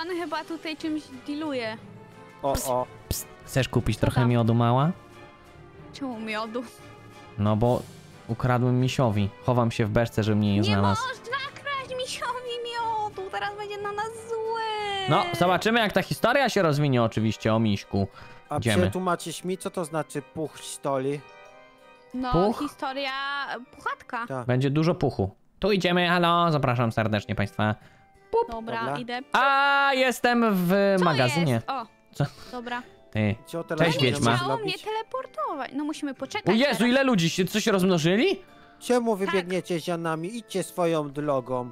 on chyba tutaj czymś dealuje. Pst. Chcesz kupić trochę miodu, mała? Czemu miodu? No bo ukradłem misiowi. Chowam się w beczce, żeby mnie nie znalazł. Nie można kraść misiowi miodu, teraz będzie na nas zły. No, zobaczymy jak ta historia się rozwinie oczywiście o miśku. A przetłumaczysz mi, co to znaczy puch stoli? No, puch? Historia puchatka. Tak. Będzie dużo puchu. Tu idziemy, halo, zapraszam serdecznie państwa. Pup. Dobra, idę. A, jestem w magazynie. Co jest? O, co? Dobra. Ty. Cześć, wiedźma. Chciało mnie teleportować. No musimy poczekać. O Jezu, teraz. Ile ludzi się coś rozmnożyli? Czemu wybiegniecie z nami? Idźcie swoją drogą.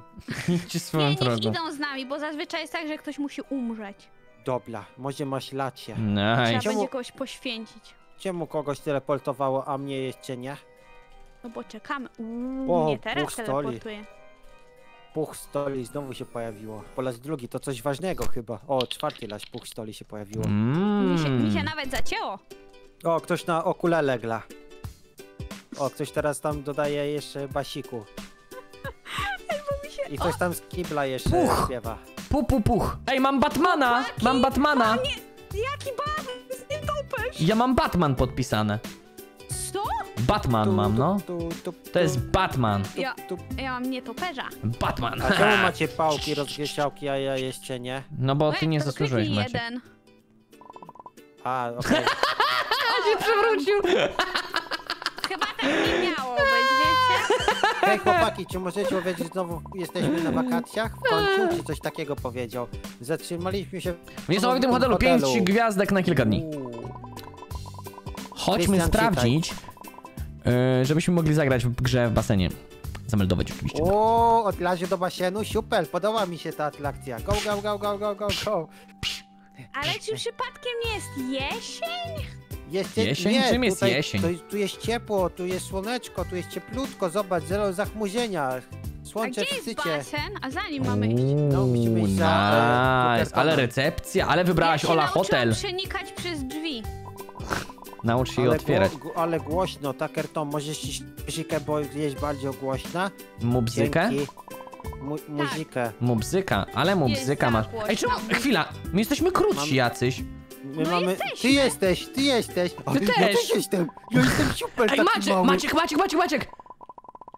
Idźcie swoją drogą. Nie, niech idą z nami, bo zazwyczaj jest tak, że ktoś musi umrzeć. Dobra, może masz rację. Trzeba będzie kogoś poświęcić. Czemu kogoś teleportowało, a mnie jeszcze nie? No bo czekamy. Nie, teraz teleportuje. Puch stoli znowu się pojawiło. Po raz drugi, to coś ważnego chyba. O, czwarty raz puch stoli się pojawiło. Mi się nawet zacięło. O, ktoś na okulele gra. O, ktoś teraz tam dodaje jeszcze basiku. I ktoś tam z kibla jeszcze śpiewa. Puch. Ej, mam Batmana! Chłopaki, mam Batmana! Panie, jaki Batman? Nie topesz! Ja mam Batman podpisane. Co? Batman mam, no. To jest Batman. Ja mam nietoperza. Batman. A czemu macie pałki, rozwieszałki, a ja jeszcze nie? No bo ty nie zasłużyłeś, Maciek. Jeden. A, okej. Się przewrócił! Chyba tak nie miało być, wiecie? Hej chłopaki, czy możecie powiedzieć, znowu jesteśmy na wakacjach? W końcu ci coś takiego powiedział. Zatrzymaliśmy się w niesamowitym hotelu, 5 gwiazdek na kilka dni. Chodźmy sprawdzić, żebyśmy mogli zagrać w grze w basenie. Zameldować oczywiście. O, od razu do basenu, super, podoba mi się ta atrakcja. Go, go, go, go, go, go, go. Ale czy przypadkiem nie jest jesień? Jesień? Nie, czym jest jesień? Tu jest ciepło, tu jest słoneczko, tu jest cieplutko, zobacz, zero zachmurzenia. Słońce w sycie. A gdzie jest basen? A zanim mamy iść. No, musimy iść za... Ale recepcja, ale wybrałaś Ola hotel. Ja się nauczyłam przenikać przez drzwi. Naucz się je otwierać. Ale głośno, Tucker Tom, możesz iść muzykę, bo jest bardziej głośna. Mubzykę? Muzykę. Mubzyka, ale mubzyka masz. Ej, czemu? Chwila, my jesteśmy krótsi jacyś. My no mamy... Ty jesteś! O, ty też jestem! Ja jestem super. Ej, taki Maciek!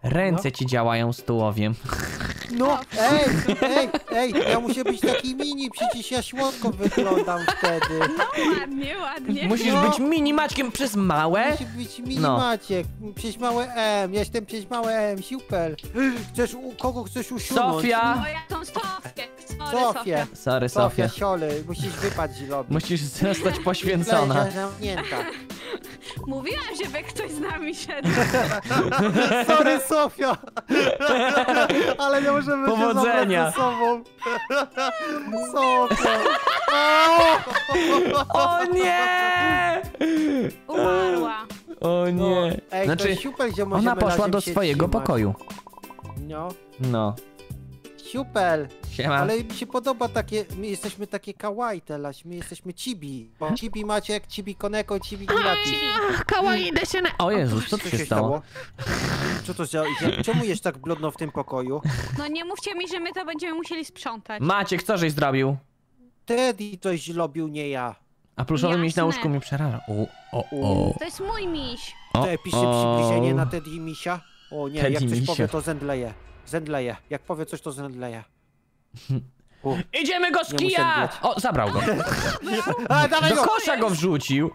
Ręce ci działają z tułowiem. No, ej, ja muszę być taki mini, przecież ja słodko wyglądam wtedy. No ładnie. Musisz być mini Maćkiem przez małe? Musisz być mini Maciek, przez małe M, ja jestem przez małe M, super. Chcesz, kogo chcesz usunąć? Sofia! No ja tą Sofię. Sorry, Sofia. Sioli, musisz wypaść z lobby. Musisz zostać poświęcona. Mówiłam, żeby ktoś z nami szedł. Sorry, Sofia. Ale nie możemy powodzenia. Się sobą. Sofia. O nie! Umarła. O nie. Ej, znaczy, super, że ona poszła do swojego pokoju. No. Super. Siema. Ale mi się podoba takie, my jesteśmy takie kawaii teraz, my jesteśmy chibi. Bo chibi Maciek, chibi Koneko, chibi Gilati. Kawaii desene. O Jezus, co tu się stało? Co to za... Czemu jest tak brudno w tym pokoju? No nie mówcie mi, że my to będziemy musieli sprzątać. Maciek, co żeś zrobił? Teddy coś zrobił, nie ja. A pluszowy miś na łóżku mnie przeraża. To jest mój miś. Pisze przybliżenie na Teddy misia. O nie, Teddy jak coś powie, to zemdleje. Jak powie coś, to zemdleje. Idziemy go z kija! O, zabrał go. Do kosza go wrzucił.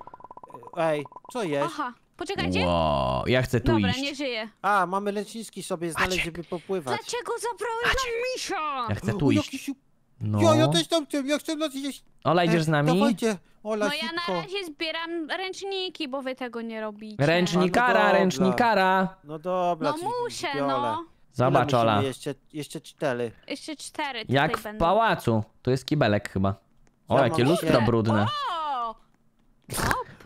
Ej, co jest? Aha, poczekajcie. Wow, ja chcę tu iść. Dobra, nie żyję. A, mamy leczniczki sobie znaleźć, żeby popływać. Dlaczego zabrałeś na misia? Ja chcę tu iść. No. Ja też tam chcę, ja chcę iść. Ola, idziesz z nami? Dawajcie. Ola, ja na razie zbieram ręczniki, bo wy tego nie robicie. Ręcznikara. No dobra. No muszę, no. Zobacz, Ola. Jeszcze cztery. Jak w pałacu. Tu jest kibelek chyba. O, jakie lustro brudne.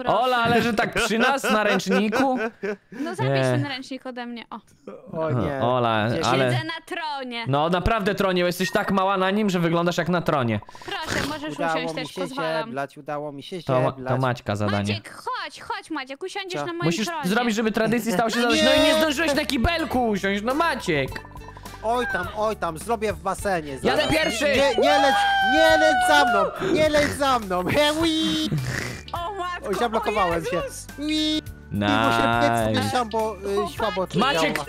Ola leży tak przy nas na ręczniku. No zabierz ten ręcznik ode mnie. O nie. Ola, ale... Siedzę na tronie. No naprawdę tronie, bo jesteś tak mała na nim, że wyglądasz jak na tronie. Proszę, możesz usiąść też, pozwalam. Udało mi się zieblać. To Maćka zadanie. Maciek, chodź Maciek, usiądziesz na moim tronie. Musisz zrobić, żeby tradycji stało się zadać. No i nie zdążyłeś na kibelku usiąść, no Maciek. oj tam, zrobię w basenie. Zaraz. Jadę pierwszy! Nie leć za mną, Hewi! O matko, oj, zablokowałem się. Wii! Nice. Bo słabo odczytała. Maciek!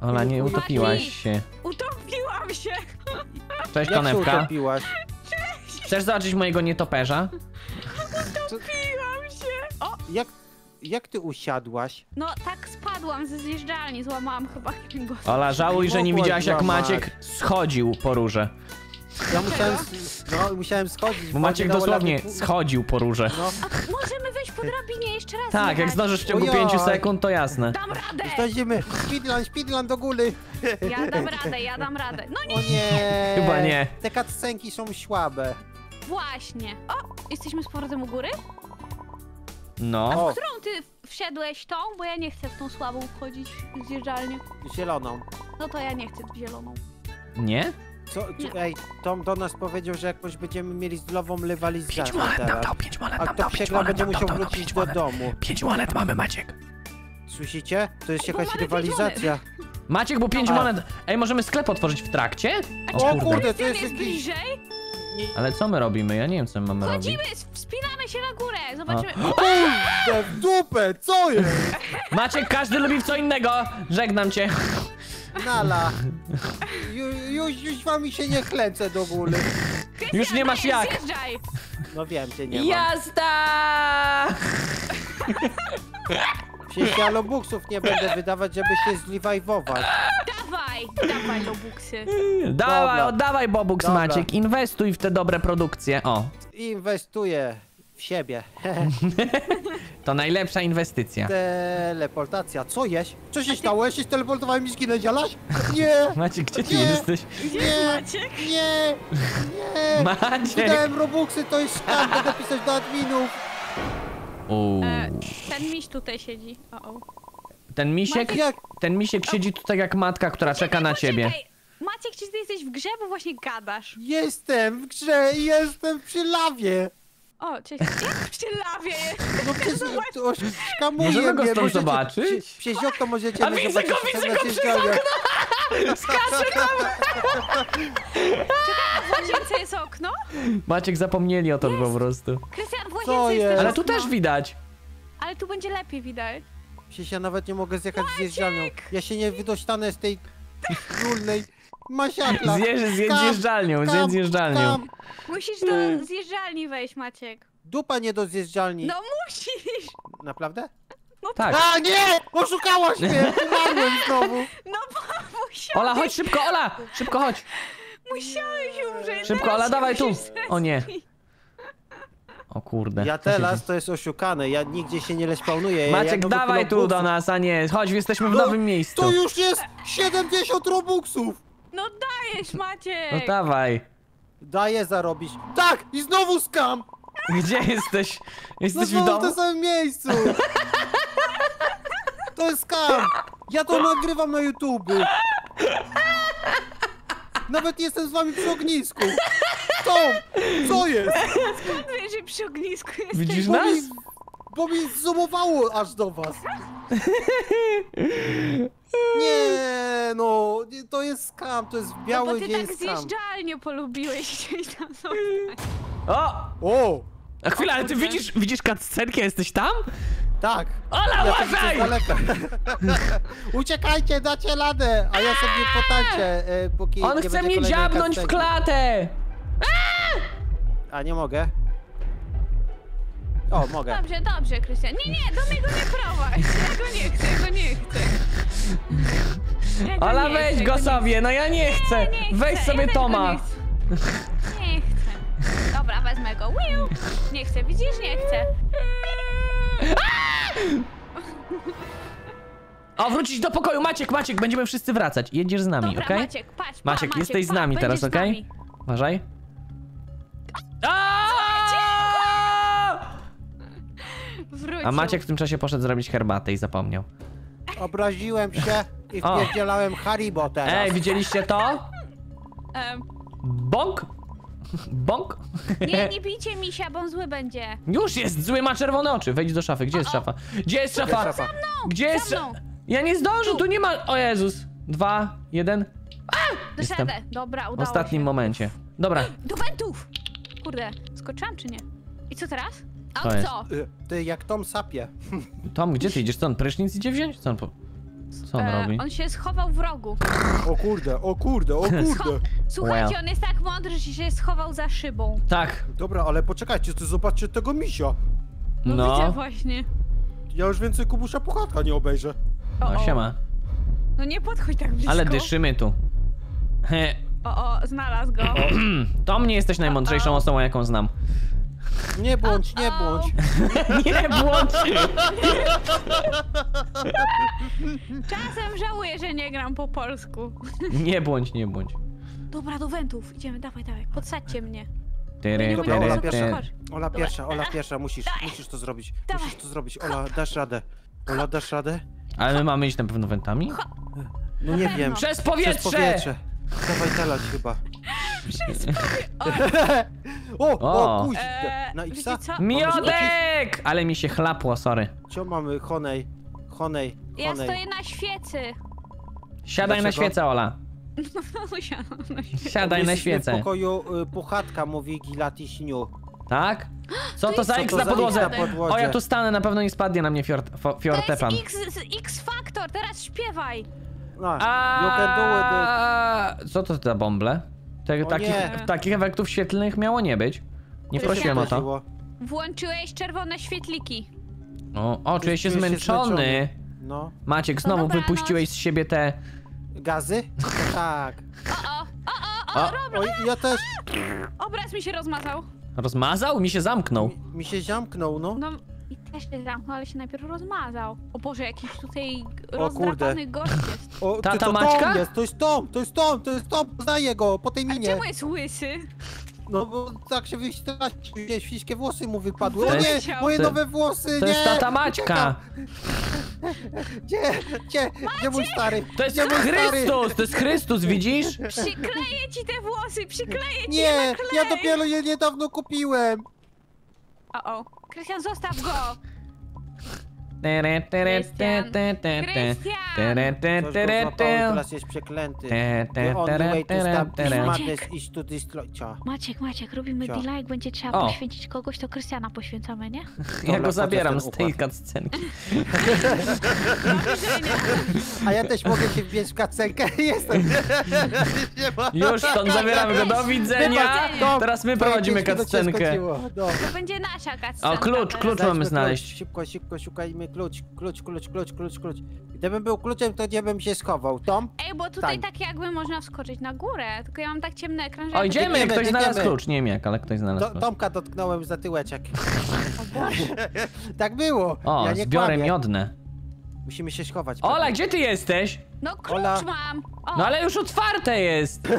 Ola, nie utopiłaś się. Utopiłam się! Cześć, Konewka. Cześć! Chcesz zobaczyć mojego nietoperza? Utopiłam się! O! Jak ty usiadłaś? No tak spadłam ze zjeżdżalni, złamałam chyba kręgosłup. Ola, żałuj, że nie widziałaś jak Maciek schodził po róże. Ja musiałem, no, schodzić. Bo Maciek dosłownie schodził po róże. No. Możemy wejść po drabinie jeszcze raz. Tak, jak zdążysz w ciągu 5 sekund, to jasne. Dam radę! Zdążymy. Speedland do góry. Ja dam radę, No nie! O nie. Chyba nie. Te cutscenki są słabe. Właśnie. O, jesteśmy z powrotem u góry? No. A w którą ty wsiadłeś tą? Bo ja nie chcę w tą słabą wchodzić w zjeżdżalnię. Zieloną. No to ja nie chcę w zieloną. Nie? Co? Ej, Tom do nas powiedział, że jakoś będziemy mieli zdrową rywalizację. 5 monet a kto przegra będzie musiał wrócić do domu. 5 monet mamy, Maciek. Słyszycie? To jest jakaś rywalizacja. Maciek, bo 5 monet... Ej, możemy sklep otworzyć w trakcie? O kurde, to jest jakiś... Ale co my robimy? Ja nie wiem, co my mamy robić. Chodzimy, wspinamy się na górę, zobaczymy... Kurde, w dupę, co jest? Maciek, każdy lubi co innego. Żegnam cię. Nala. Już wami się nie chlęcę do góry. Już nie masz jak. Zjeżdżaj. No wiem, cię nie mam. Jazda! Przecież ja lobuksów nie będę wydawać, żeby się zliwajwować. Dawaj lobuksy. Dawaj bobuks, Maciek. Inwestuj w te dobre produkcje. O. Inwestuję w siebie. To najlepsza inwestycja. Teleportacja. Co jeść? Co się stało? Jesteś teleportowałem i zginę, dzialaś? Nie! Maciek, gdzie ty jesteś? Gdzie jest Maciek? Nie! Maciek! Wydałem robuxy, to jest skam, będę pisać do adminów. Ten miś tutaj siedzi. Ten misiek siedzi tutaj jak matka, która czeka na ciebie. Maciek, czy ty jesteś w grze, bo właśnie gadasz? Jestem w grze i jestem przy lawie. O, cześć. Jak przy lawie? No przecież to szkamuje mnie. Możemy go stąd zobaczyć? Przecież to możecie... A widzę go przez okno! Skacze tam! Czekaj, w łazience jest okno? Maciek, zapomnieli o to po prostu. Krystian, w łazience jest okno. Ale tu też widać. Ale tu będzie lepiej widać. Przecież ja nawet nie mogę zjechać z zjeżdżalnią. Ja się nie wydostanę z tej trudnej... Masiakla. Zjedź zjeżdżalnią. Musisz do zjeżdżalni wejść, Maciek. Dupa nie do zjeżdżalni. No musisz. Naprawdę? No tak. A nie! Poszukałaś mnie! Umarłem znowu. No bo musiałeś. Ola, chodź szybko, Ola! Szybko chodź. Musiałeś umrzeć. Szybko, Ola, dawaj tu. O nie. O kurde. Ja teraz to jest oszukane, ja nigdzie się nie respawnuję. Maciek, ja dawaj tu do nas, a nie. Chodź, jesteśmy w nowym miejscu. To już jest 70 robuxów. No dajesz, Maciek! No dawaj. Daję zarobić. Tak! I znowu skam! Gdzie jesteś? Jesteś w domu? W tym samym miejscu! To jest skam! Ja to nagrywam na YouTube. Nawet jestem z wami przy ognisku! Co jest? Skąd wiesz, że przy ognisku jesteś? Widzisz nas? Bo mi zoomowało aż do was. Nie, no, to jest skam, to jest biały dzień skam. No bo ty tak zjeżdżalnie polubiłeś gdzieś tam sobie. O! A chwila, ale ty widzisz cutscenkę, jesteś tam? Tak. Ola, uważaj! Uciekajcie, dacie ladę, a ja sobie potańczę, póki nie będzie kolejnej cutscenki. On chce mnie dziabnąć w klatę! A nie mogę. O, mogę. Dobrze, Krystian. Nie, do mnie go nie prowadź. Ja go nie chcę. Ola, weź go sobie, no ja nie chcę. Weź sobie Toma. Nie chcę. Dobra, wezmę go. Nie chcę, widzisz? Nie chcę. O, wrócić do pokoju. Maciek, będziemy wszyscy wracać. Jedziesz z nami, okej? Maciek, jesteś z nami teraz, okej? Uważaj. A Maciek w tym czasie poszedł zrobić herbatę i zapomniał. Obraziłem się i wpierdzielałem Haribo teraz. Ej, widzieliście to? Bąk? Nie bijcie misia, bo on zły będzie. Już jest zły, ma czerwone oczy. Wejdź do szafy. Gdzie jest szafa? Gdzie jest szafa? Gdzie jest szafa? Ja nie zdążę, tu nie ma... O Jezus. 3, 2, 1. A! Doszedłem. Dobra, udało się. W ostatnim momencie. Dobra. Do wentów! Kurde, skoczyłam czy nie? I co teraz? A co? Ty, jak Tom sapie. Tom, gdzie ty idziesz? Co on, prysznic idzie wziąć? Co on, robi? On się schował w rogu. O kurde, o kurde, o kurde. Słuchajcie, on jest tak mądry, że się schował za szybą. Tak. Dobra, ale poczekajcie, to zobaczcie tego misia. No, widzę właśnie. Ja już więcej Kubusza Puchatka nie obejrzę. No siema. No nie podchodź tak blisko. Ale dyszymy tu. O, znalazł go. Tom, nie jesteś najmądrzejszą osobą, jaką znam. Nie błądź, nie błądź. Nie błądź. Czasem żałuję, że nie gram po polsku. Nie błądź, nie błądź. Dobra, do wentów. Idziemy, dawaj, dawaj. Podsadźcie mnie. Dobra, Ola pierwsza. Ola pierwsza, Ola pierwsza. Musisz to zrobić. Musisz to zrobić. Ola, dasz radę. Ola, dasz radę? Ale my mamy iść na pewno wentami? No nie wiem. Przez powietrze! Przez powietrze. Dawaj talać chyba. Przez powietrze. O, kuź! Na Xa? Miodek! Ale mi się chlapło, sorry. Co mamy? Honej. Honej. Ja stoję na świecy. Siadaj na świecę, Ola. Siadaj na świecę. W pokoju Puchatka, mówi Gilati Śniu. Tak? Co to za X na podłodze? O, ja tu stanę, na pewno nie spadnie na mnie Fiortepan. To jest X-Factor, teraz śpiewaj. Co to za bąble? Takich efektów świetlnych miało nie być. Nie prosiłem o to. Włączyłeś czerwone świetliki. O, czuję się zmęczony. Maciek, znowu wypuściłeś z siebie te... Gazy? Tak. Ja też. Obraz mi się rozmazał. Rozmazał? Mi się zamknął. Mi się zamknął, no. No i też się zamknął, ale się najpierw rozmazał. O Boże, jakiś tutaj rozdrapany gość jest. O, tata Maćka? Tom jest, to jest Tom, to jest Tom, to jest Tom, poznaję go po tej minie. A czemu jest łysy? No bo tak się wyścieracił, gdzieś wszystkie włosy mu wypadły. O nie, moje nowe włosy, to nie! To jest tata Maćka! Gdzie mój stary? To jest Chrystus, to jest Chrystus, widzisz? Przykleję ci te włosy, przykleję ci. Nie, ja dopiero je niedawno kupiłem. O, Krystian, zostaw go! Teraz jest przeklęty. Maciek, robimy D-like, będzie trzeba poświęcić kogoś, to Krystiana poświęcamy, nie? Ja go zabieram z tej cutscenki. A ja też mogę się wbić w cutscenkę. Już, to zabieramy go, do widzenia. Teraz my prowadzimy cutscenkę. To będzie nasza cutscenka. O, klucz mamy znaleźć. Szybko szukajmy. Klucz. Gdybym był kluczem, to nie bym się schował. Tom? Ej, bo tutaj tak jakby można wskoczyć na górę, tylko ja mam tak ciemny ekran, że... O, idziemy! Ktoś znalazł klucz. Nie wiem jak, ale ktoś znalazł klucz. Tomka dotknąłem za tyłeczek. O Boże. Tak było. O, zbiory miodne. Musimy się schować. Ola, gdzie ty jesteś? No klucz mam. No ale już otwarte jest. A,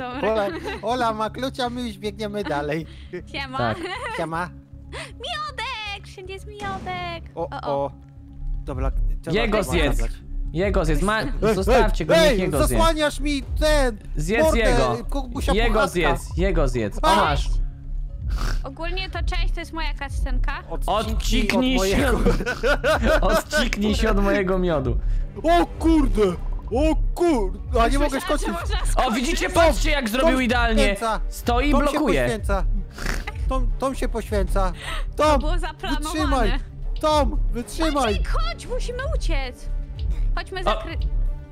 dobra. Ola ma klucz, a my już biegniemy dalej. Siema. Miodek! Wszędzie jest miodek. Dobra, jego zjedz, zostawcie go, niech jego zjedz. Zasłaniasz mi ten... Zjedz jego, jego zjedz, o masz. Ogólnie to część to jest moja cutscenka. Odciknij się od mojego miodu. O kurde, o kurde, a nie mogę skoczyć. O widzicie, patrzcie jak zrobił idealnie, stoi i blokuje. Tom się poświęca. Tom, wytrzymaj. Tom, wytrzymaj! Maciek, chodź, musimy uciec! Chodźmy zakryć.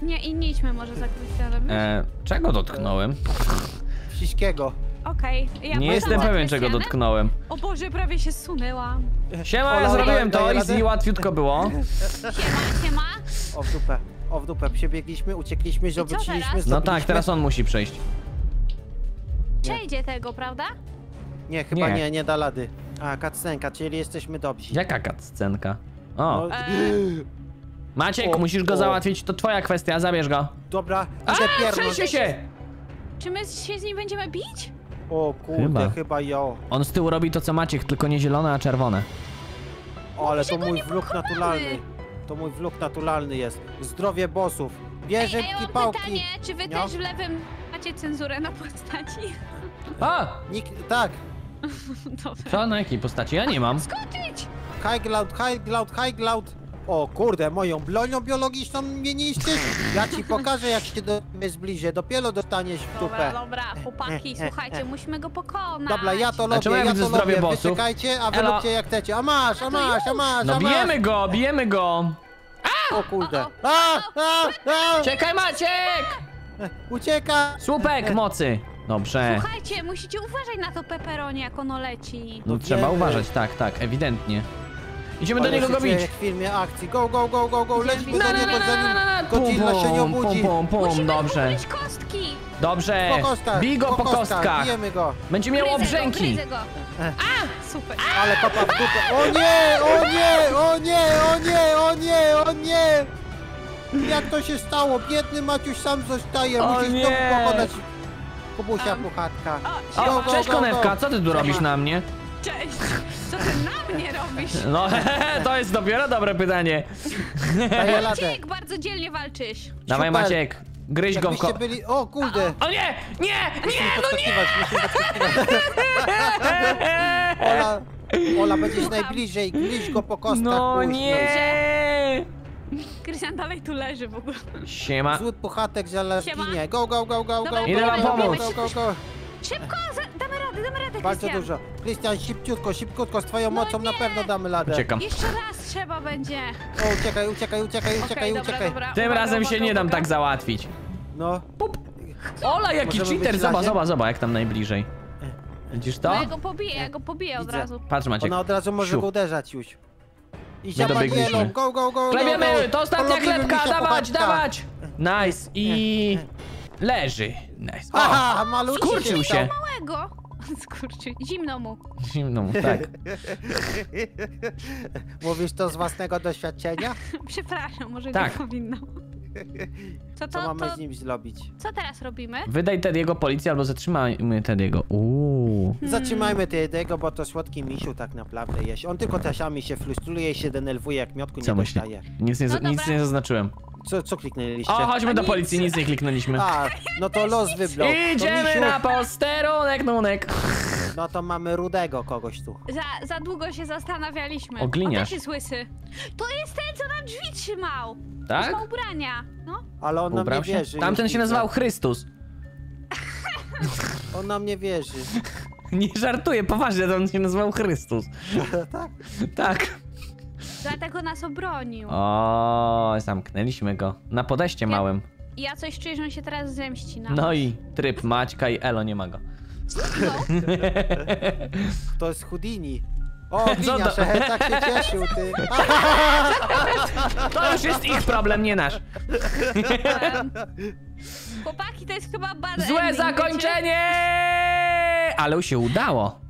Nie, i nie idźmy może zakryć, ale czego dotknąłem? Wszystkiego. Okej, ja nie jestem pewien, czego dotknąłem. O Boże, prawie się zsunęłam. Siema, Ola, ja zrobiłem to i łatwiutko było. Siema. O w dupę, przebiegliśmy, uciekliśmy, zobaczyliśmy. No tak, teraz on musi przejść. Przejdzie tego, prawda? Nie, chyba nie da lady. A, cutscenka, czyli jesteśmy dobrzy. Jaka cutscenka? Maciek, musisz go załatwić, to twoja kwestia, zabierz go. Dobra, przejdźcie się! Czy my się z nim będziemy bić? O kurde, chyba jo. On z tyłu robi to co Maciek, tylko nie zielone, a czerwone. O, ale to mój vlog naturalny. To mój vlog naturalny jest. Zdrowie bossów. Wierzę w kipałki. Mam pytanie, czy wy też w lewym macie cenzurę na postaci? Tak. Co, na jakiej postaci? Ja nie mam. Skoczyć! High cloud, high cloud, high cloud. O kurde, moją bronią biologiczną mnie niszczysz? Ja ci pokażę, jak się do mnie zbliżę. Dopiero dostaniesz w tupę. Dobra, chłopaki, słuchajcie, musimy go pokonać. Dobra, ja to robię, ja to robię. Wyczekajcie, a wy róbcie jak chcecie. A masz. No bijemy go. O kurde. Czekaj, Maciek! Ucieka! Słupek mocy. Dobrze. Słuchajcie, musicie uważać na to peperonie, jak ono leci. No trzeba uważać, tak, ewidentnie. Idziemy do niego go bić. Jak w filmie akcji. Go, leć do niego, zanim Godzilla się nie obudzi. Musimy ukryć kostki. Dobrze, bij go po kostkach. Będzie miał obrzęki. Super. Ale papa w dupę. O nie! Jak to się stało? Biedny Maciuś sam zostaje. Musisz to pokonać. Kubusia, puchatka. Cześć, konewka, co ty tu robisz na mnie? Cześć! Co ty na mnie robisz? No, to jest dopiero dobre pytanie. Maciek, bardzo dzielnie walczysz. Dawaj, Maciek, gryź go w koło. O kurde! O nie! Nie! Ola, będziesz najbliżej, gryź go po kostkach. No nie! Krystian dalej tu leży w ogóle. Siema. Zły puchatek za laskinie. Go. Idę wam pomóc. Szybko, damy radę, bardzo Krystian. Dużo. Krystian, szybciutko, z twoją mocą na pewno damy radę. Uciekam. Jeszcze raz trzeba będzie. O, uciekaj. Dobra. Tym razem się nie dam tak załatwić. No. Pup. Ola, jaki cheater, zobacz, jak tam najbliżej. Widzisz to? No, ja go pobiję od razu. Patrz, Maciek. Ona od razu może go uderzać już. I zabiegniemy. Go. Klebiemy, to ostatnia klepka, dawać. Nice i... leży. Nice. Aha, malutki. Skurczył się. Małego. Skurczył. Zimno mu, tak. Mówisz to z własnego doświadczenia? Przepraszam, może tak. Nie powinno. Co mamy z nim zrobić? Co teraz robimy? Wydaj Teddy'ego policji albo zatrzymajmy Teddy'ego. Zatrzymajmy Teddy'ego, bo to słodki misiu tak naprawdę jest. On tylko tasiami się frustruje i się denerwuje, jak miotku nie dostaje. Nic nie zaznaczyłem. Co kliknęliście? O, chodźmy do policji, nic nie kliknęliśmy. No to los wyblok. Idziemy na posterunek, nunek. No to mamy rudego kogoś tu. Za długo się zastanawialiśmy. Ogliniarz. On też jest łysy. To jest ten, co nam drzwi trzymał. Tak? Ma ubrania. No. Ale on nam nie wierzy. Tamten się nazywał Chrystus. On nam nie wierzy. Nie żartuję, poważnie, to on się nazywał Chrystus. Tak? Tak. Dlatego nas obronił. O, zamknęliśmy go. Na podejście małym. Ja coś czuję, że on się teraz zemści. No i tryb Maćka i Elo, nie ma go. No. To jest Houdini. O, Winia, tak się cieszył, ty. To już jest ich problem, nie nasz. Chłopaki, to jest chyba bad ending. Złe zakończenie! Ale się udało.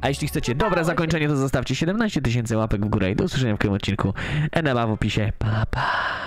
A jeśli chcecie dobre zakończenie, to zostawcie 17 tysięcy łapek w górę i do usłyszenia w kolejnym odcinku. Eneba w opisie. Pa, pa.